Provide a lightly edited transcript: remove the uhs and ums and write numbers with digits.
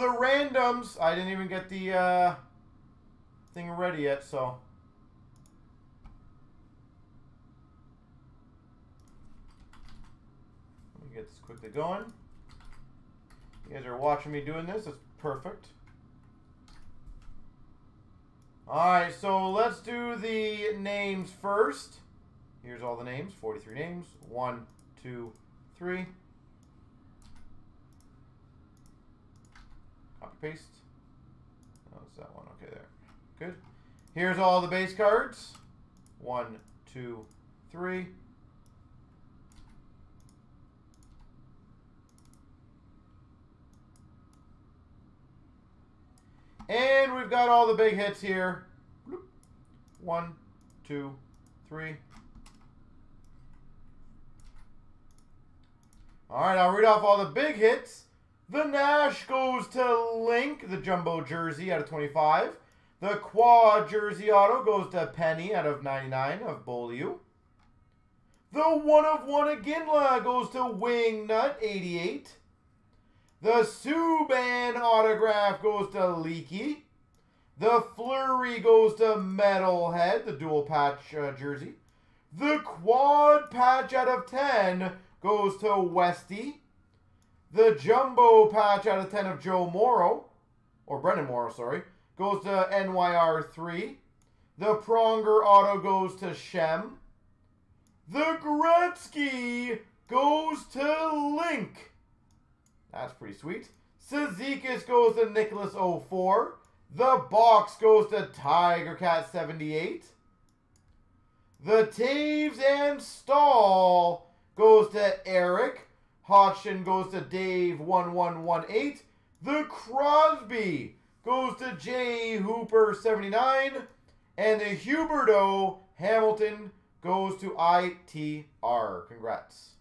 the randoms. I didn't even get the thing ready yet, so. Let me get this quickly going. You guys are watching me doing this. It's perfect. Alright, so let's do the names first. Here's all the names, 43 names. 1, 2, 3. Copy paste. Oh, it's that one. Okay, there. Good. Here's all the base cards. 1, 2, 3. And we've got all the big hits here. 1, 2, 3. All right, I'll read off all the big hits. The Nash goes to Link, the Jumbo jersey out of 25. The Quad jersey auto goes to Penny out of 99 of Beaulieu. The 1 of 1 Iginla goes to Wingnut, 88. The Subban autograph goes to Leaky. The Fleury goes to Metalhead, the dual patch jersey. The Quad patch out of 10 goes to Westy. The Jumbo patch out of 10 of Joe Morrow, or Brendan Morrow, sorry, goes to NYR3. The Pronger auto goes to Shem. The Gretzky goes to Link. That's pretty sweet. Sezekis goes to Nicholas04. The box goes to TigerCat78. The Taves and Stahl goes to Eric. Hodgson goes to Dave1118. The Crosby goes to J. Hooper79. And the Huberto Hamilton goes to ITR. Congrats.